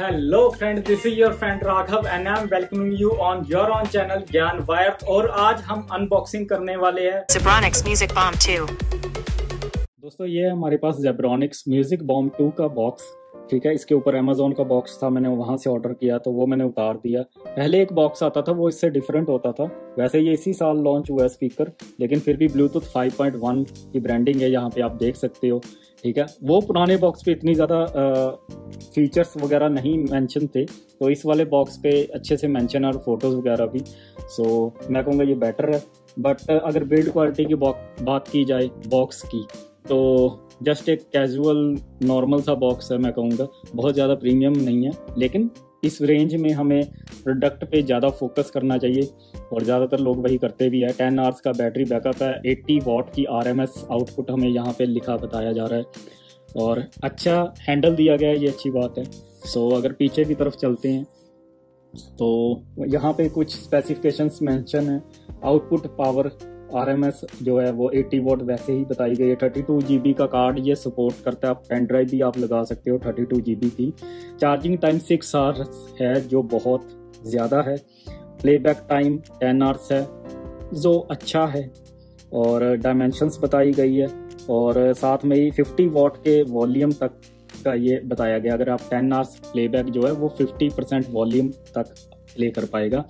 Hello friend, this is your friend Raghav and I am welcoming you on your own channel Gyan wire. और आज हम unboxing करने वाले हैं ज़ेब्रोनिक्स म्यूजिक बॉम्ब 2। दोस्तों, ये हमारे पास ज़ेब्रोनिक्स म्यूजिक बॉम्ब 2 का बॉक्स, ठीक है। इसके ऊपर अमेजोन का बॉक्स था, मैंने वहाँ से ऑर्डर किया तो वो मैंने उतार दिया। पहले एक बॉक्स आता था वो इससे डिफरेंट होता था। वैसे ये इसी साल लॉन्च हुआ है स्पीकर, लेकिन फिर भी ब्लूटूथ 5.1 की ब्रांडिंग है, यहाँ पे आप देख सकते हो, ठीक है। वो पुराने बॉक्स पे इतनी ज़्यादा फीचर्स वगैरह नहीं मेंशन थे, तो इस वाले बॉक्स पे अच्छे से मेंशन और फोटोज़ वगैरह भी। सो मैं कहूँगा ये बेटर है। बट अगर बिल्ड क्वालिटी की बात की जाए बॉक्स की, तो जस्ट एक कैजुअल नॉर्मल सा बॉक्स है, मैं कहूँगा। बहुत ज़्यादा प्रीमियम नहीं है, लेकिन इस रेंज में हमें प्रोडक्ट पे ज़्यादा फोकस करना चाहिए और ज़्यादातर लोग वही करते भी है। 10 आवर्स का बैटरी बैकअप है, 80 वाट की आरएमएस आउटपुट हमें यहाँ पे लिखा बताया जा रहा है, और अच्छा हैंडल दिया गया है, ये अच्छी बात है। सो अगर पीछे की तरफ चलते हैं तो यहाँ पे कुछ स्पेसिफिकेशंस मेंशन है। आउटपुट पावर आरएमएस जो है वो 80 वॉट वैसे ही बताई गई है। 32 GB का कार्ड ये सपोर्ट करता है। आप पेन ड्राइव भी आप लगा सकते हो 32 GB की। चार्जिंग टाइम 6 आवर्स है जो बहुत ज़्यादा है। प्लेबैक टाइम 10 आवर्स है जो अच्छा है, और डायमेंशंस बताई गई है, और साथ में ही 50 वॉट के वॉल्यूम तक का ये बताया गया। अगर आप 10 आवर्स प्लेबैक जो है वो 50% वॉल्यूम तक प्ले कर पाएगा।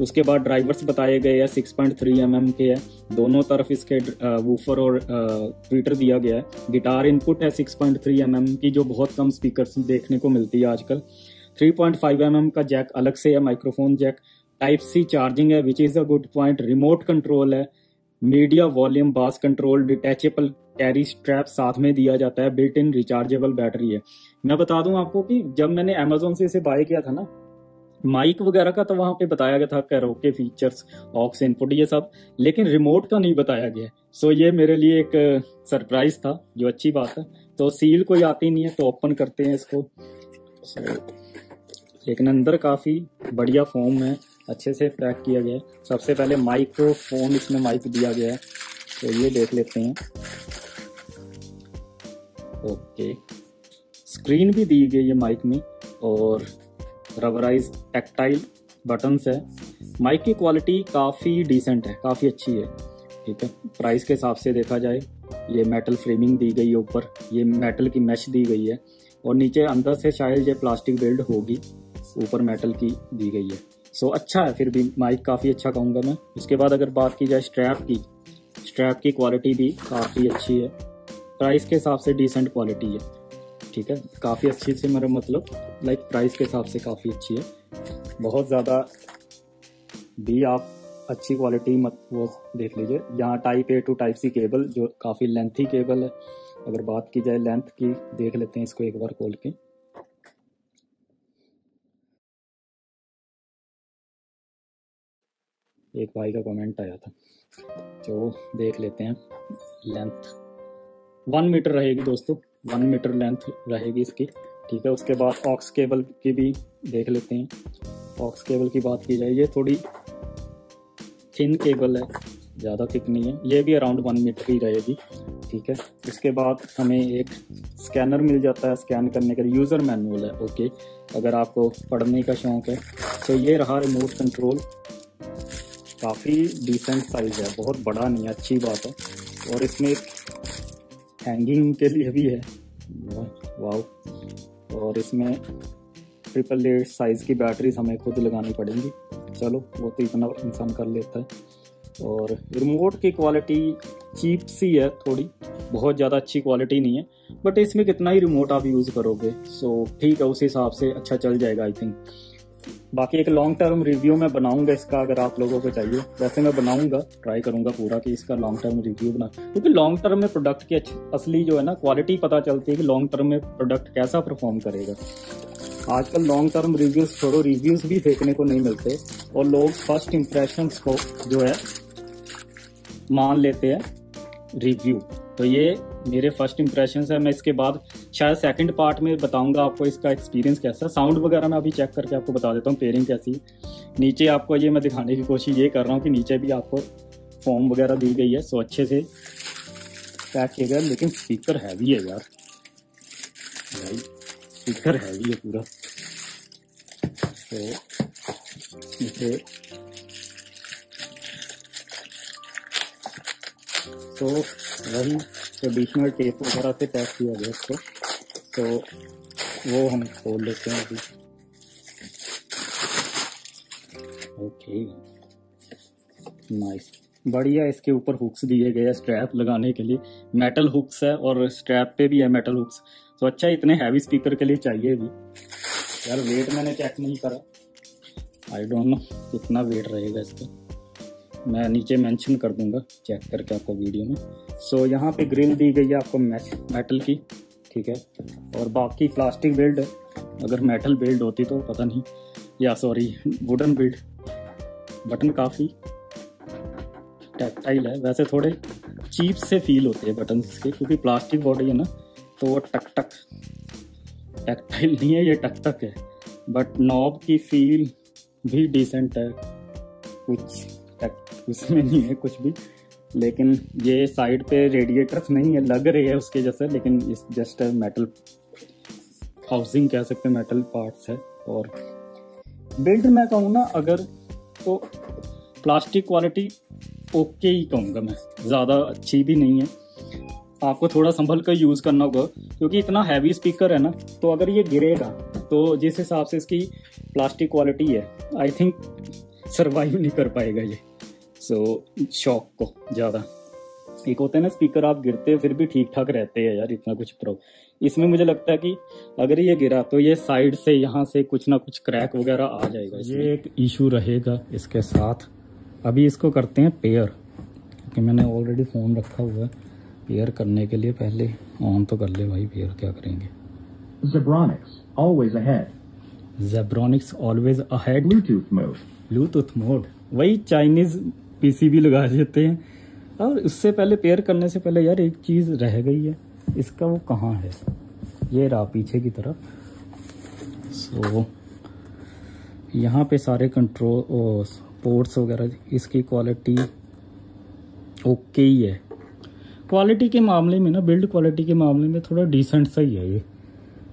उसके बाद ड्राइवर्स बताए गए हैं, 6.3 mm के है। दोनों तरफ इसके वूफर और ट्विटर दिया गया है। गिटार इनपुट है 6.3 mm की, जो बहुत कम स्पीकर्स देखने को मिलती है आजकल। 3.5 mm का जैक अलग से है, माइक्रोफोन जैक। Type-C चार्जिंग है, which is a good point. Remote control है, media volume, bass control, detachable carry strap साथ में दिया जाता है। बिल्ट इन रिचार्जेबल बैटरी है। मैं बता दूं आपको कि जब मैंने अमेजोन से इसे बाय किया था ना, माइक वगैरह का तो वहाँ पे बताया गया था, कैरोके फीचर्स, ऑक्स इनपुट, ये सब, लेकिन रिमोट का नहीं बताया गया। सो ये मेरे लिए एक सरप्राइज था, जो अच्छी बात है। तो सील कोई आती नहीं है, तो ओपन करते हैं इसको। लेकिन अंदर काफ़ी बढ़िया फॉर्म है, अच्छे से पैक किया गया है। सबसे पहले माइक्रोफोन, इसमें माइक दिया गया है, तो ये देख लेते हैं। ओके, स्क्रीन भी दी गई है माइक में, और रबराइज टैक्टाइल बटन्स है। माइक की क्वालिटी काफ़ी डिसेंट है, काफ़ी अच्छी है, ठीक है। प्राइस के हिसाब से देखा जाए, ये मेटल फ्रेमिंग दी गई है, ऊपर ये मेटल की मैश दी गई है, और नीचे अंदर से शायद ये प्लास्टिक बिल्ड होगी, ऊपर मेटल की दी गई है। सो अच्छा है, फिर भी माइक काफ़ी अच्छा कहूँगा मैं। उसके बाद अगर बात की जाए स्ट्रैप की क्वालिटी भी काफ़ी अच्छी है। प्राइस के हिसाब से डिसेंट क्वालिटी है, ठीक है। काफ़ी अच्छी से मेरा मतलब लाइक प्राइस के हिसाब से काफ़ी अच्छी है। बहुत ज़्यादा भी आप अच्छी क्वालिटी मत वो देख लीजिए। यहाँ Type-A to Type-C केबल, जो काफ़ी लेंथी केबल है। अगर बात की जाए लेंथ की, देख लेते हैं इसको एक बार खोल के। एक भाई का कमेंट आया था, तो देख लेते हैं। लेंथ 1 मीटर रहेगी दोस्तों, 1 मीटर लेंथ रहेगी इसकी, ठीक है। उसके बाद ऑक्स केबल की भी देख लेते हैं। ऑक्स केबल की बात की जाए, ये थोड़ी थिन केबल है, ज़्यादा थिक नहीं है, ये भी अराउंड 1 मीटर ही रहेगी, ठीक है। इसके बाद हमें एक स्कैनर मिल जाता है, स्कैन करने के लिए। यूज़र मैनुअल है, ओके, अगर आपको पढ़ने का शौक़ है। तो ये रहा रिमोट कंट्रोल, काफ़ी डिसेंट साइज़ है, बहुत बड़ा नहीं है, अच्छी बात है। और इसमें हैंगिंग के लिए भी है, वाव। और इसमें 888 साइज़ की बैटरीज हमें खुद लगानी पड़ेंगी, चलो वो तो इतना इंसान कर लेता है। और रिमोट की क्वालिटी चीप सी है थोड़ी, बहुत ज़्यादा अच्छी क्वालिटी नहीं है, बट इसमें कितना ही रिमोट आप यूज़ करोगे, सो ठीक है, उस हिसाब से अच्छा चल जाएगा आई थिंक। बाकी एक लॉन्ग टर्म रिव्यू मैं बनाऊंगा इसका, अगर आप लोगों को चाहिए। वैसे मैं बनाऊंगा, ट्राई करूंगा पूरा कि इसका लॉन्ग टर्म रिव्यू बना, क्योंकि लॉन्ग टर्म में प्रोडक्ट की असली जो है ना क्वालिटी पता चलती है कि लॉन्ग टर्म में प्रोडक्ट कैसा परफॉर्म करेगा। आजकल लॉन्ग टर्म रिव्यूज़ छोड़ो, रिव्यूज़ भी देखने को नहीं मिलते, और लोग फर्स्ट इम्प्रेशंस को जो है मान लेते हैं रिव्यू। तो ये मेरे फर्स्ट इम्प्रेशंस है। मैं इसके बाद शायद सेकंड पार्ट में बताऊंगा आपको इसका एक्सपीरियंस कैसा। साउंड वगैरह मैं अभी चेक करके आपको बता देता हूँ पेयरिंग कैसी। नीचे आपको ये मैं दिखाने की कोशिश ये कर रहा हूँ कि नीचे भी आपको फॉर्म वगैरह दी गई है। सो अच्छे से पैक किया गया, लेकिन स्पीकर हैवी है यार, स्पीकर हैवी है पूरा। तो इसे तो वही ट्रेडिशनल टेप वगैरह से पैक किया गया इसको, तो वो हम खोल लेते हैं अभी। ओके नाइस, बढ़िया। इसके ऊपर हुक्स दिए गए हैं स्ट्रैप लगाने के लिए, मेटल हुक्स है और स्ट्रैप पे भी है मेटल हुक्स। तो अच्छा, इतने हैवी स्पीकर के लिए चाहिए भी यार। वेट मैंने चेक नहीं करा, आई डोंट नो कितना वेट रहेगा इसका, मैं नीचे मेंशन कर दूंगा चेक करके आपको वीडियो में। सो यहाँ पे ग्रिल दी गई है आपको मेटल की, ठीक है, और बाकी प्लास्टिक बिल्ड है। अगर मेटल बिल्ड होती तो पता नहीं, या सॉरी वुडन बिल्ड। बटन काफ़ी टैक्टाइल है, वैसे थोड़े चीप से फील होते हैं बटन इसके, क्योंकि प्लास्टिक बॉडी है ना, तो वो टक टक टैक्टाइल नहीं है, ये टक टक है। बट नॉब की फील भी डिसेंट है, कुछ उसमें नहीं है कुछ भी। लेकिन ये साइड पे रेडिएटर्स नहीं है, लग रहे हैं उसके जैसे, लेकिन इस जस्ट मेटल हाउसिंग कह सकते हैं, मेटल पार्ट्स है। और बिल्ड मैं कहूँ ना अगर, तो प्लास्टिक क्वालिटी ओके ही कहूँगा मैं, ज़्यादा अच्छी भी नहीं है। आपको थोड़ा संभल कर यूज़ करना होगा, क्योंकि इतना हैवी स्पीकर है ना, तो अगर ये गिरेगा तो जिस हिसाब से इसकी प्लास्टिक क्वालिटी है, आई थिंक सर्वाइव नहीं कर पाएगा ये। सो शॉक को ज़्यादा, एक होते हैं ना स्पीकर आप गिरते हैं फिर भी ठीक ठाक रहते हैं यार, इतना कुछ प्रॉब्लम। इसमें मुझे लगता है कि अगर ये गिरा तो ये साइड से यहाँ से कुछ ना कुछ क्रैक वगैरह आ जाएगा, ये एक इशू रहेगा इसके साथ। अभी इसको करते हैं पेयर, क्योंकि मैंने ऑलरेडी फ़ोन रखा हुआ है पेयर करने के लिए। पहले ऑन तो कर ले भाई, पेयर क्या करेंगे। Zebronics always ahead Bluetooth mode, वही चाइनीज़ पीसीबी लगा देते हैं। और उससे पहले पेयर करने से पहले यार एक चीज़ रह गई है, इसका वो कहाँ है, ये रहा पीछे की तरफ। सो यहाँ पे सारे कंट्रोल पोर्ट्स वगैरह, इसकी क्वालिटी ओके ही है। क्वालिटी के मामले में ना, बिल्ड क्वालिटी के मामले में थोड़ा डिसेंट सा ही है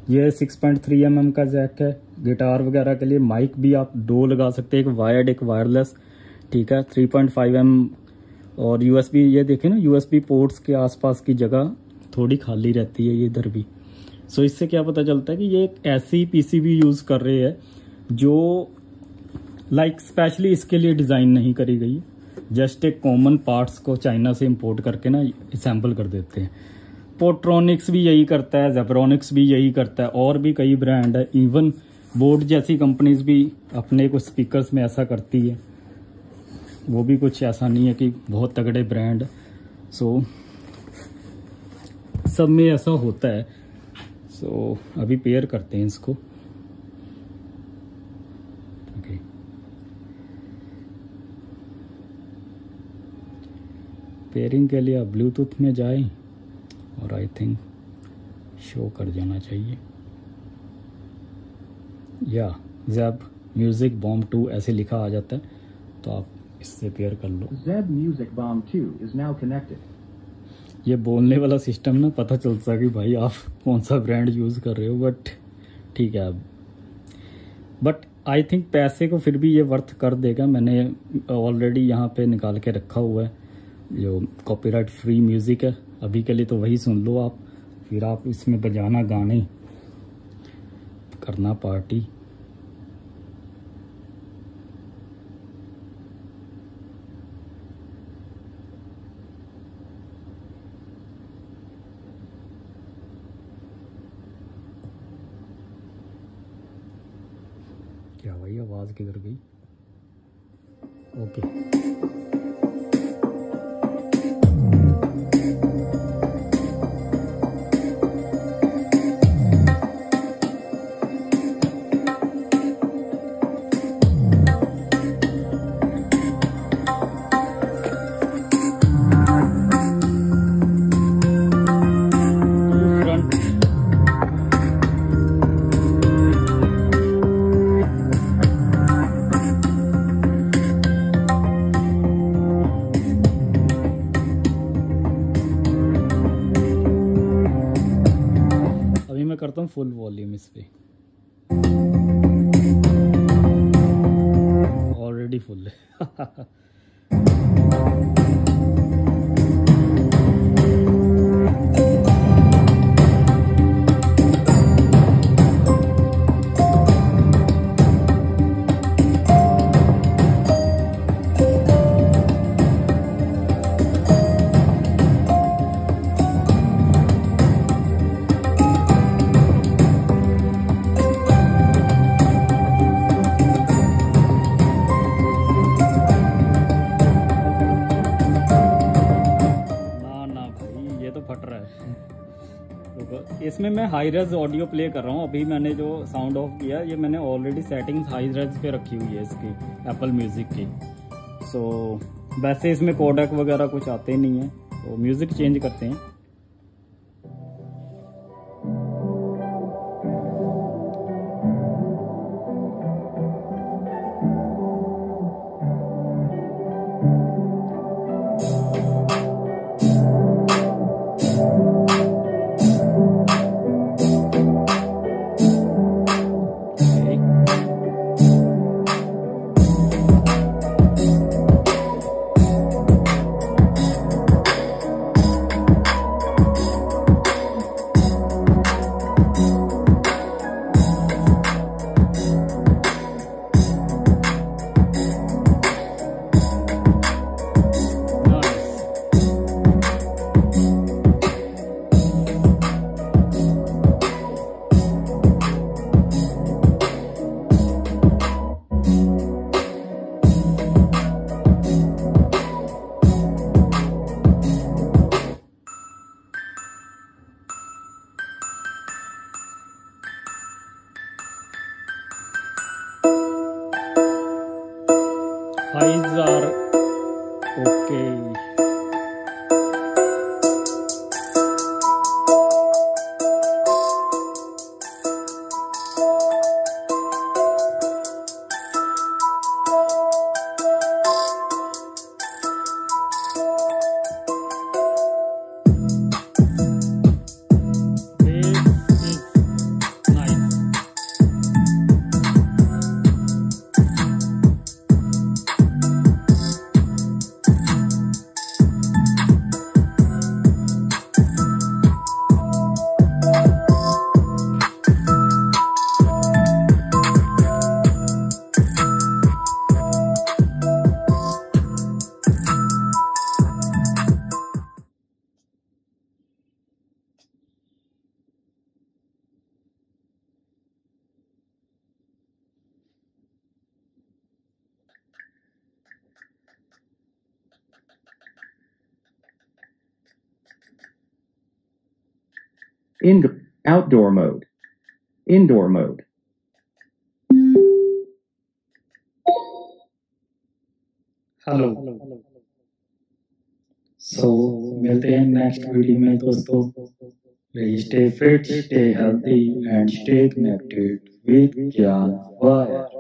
ये 6.3 mm का जैक है गिटार वगैरह के लिए। माइक भी आप दो लगा सकते हैं, एक वायर्ड एक वायरलेस, ठीक है। 3.5 mm और USB, ये देखें ना USB पोर्ट्स के आसपास की जगह थोड़ी खाली रहती है ये इधर भी। सो इससे क्या पता चलता है कि ये एक ऐसी PCB यूज़ कर रहे हैं जो लाइक स्पेशली इसके लिए डिज़ाइन नहीं करी गई, जस्ट एक कॉमन पार्ट्स को चाइना से इंपोर्ट करके ना असम्बल कर देते हैं। पोट्रॉनिक्स भी यही करता है, Zebronics भी यही करता है, और भी कई ब्रांड है, इवन बोट जैसी कंपनीज भी अपने कुछ स्पीकर्स में ऐसा करती है। वो भी कुछ ऐसा नहीं है कि बहुत तगड़े ब्रांड। सो सब में ऐसा होता है। सो अभी पेयर करते हैं इसको। पेयरिंग के लिए आप ब्लूटूथ में जाएं और आई थिंक शो कर जाना चाहिए, या Zeb Music Bomb 2 ऐसे लिखा आ जाता है, तो आप इससे पेयर कर लो। Zeb Music Bomb 2 is now connected। ये बोलने वाला सिस्टम ना पता चलता कि भाई आप कौन सा ब्रांड यूज़ कर रहे हो, बट ठीक है आप, बट आई थिंक पैसे को फिर भी ये वर्थ कर देगा। मैंने ऑलरेडी यहाँ पे निकाल के रखा हुआ है जो कॉपीराइट फ्री म्यूज़िक है, अभी के लिए तो वही सुन लो आप, फिर आप इसमें बजाना गाने करना पार्टी। क्या भाई आवाज़ किधर गई? ओके करता हूँ फुल वॉल्यूम इस पे। ही फुल है। इसमें मैं हाई रेज ऑडियो प्ले कर रहा हूँ। अभी मैंने जो साउंड ऑफ किया, ये मैंने ऑलरेडी सेटिंग्स हाई रेज पे रखी हुई है इसकी, एप्पल म्यूज़िक की। सो वैसे इसमें कोडक वगैरह कुछ आते नहीं है, तो म्यूज़िक चेंज करते हैं। Indoor, outdoor mode, indoor mode. Hello. So मिलते हैं नेक्स्ट वीडियो में दोस्तों। Please stay fit, stay healthy and stay connected with Gyan Wire.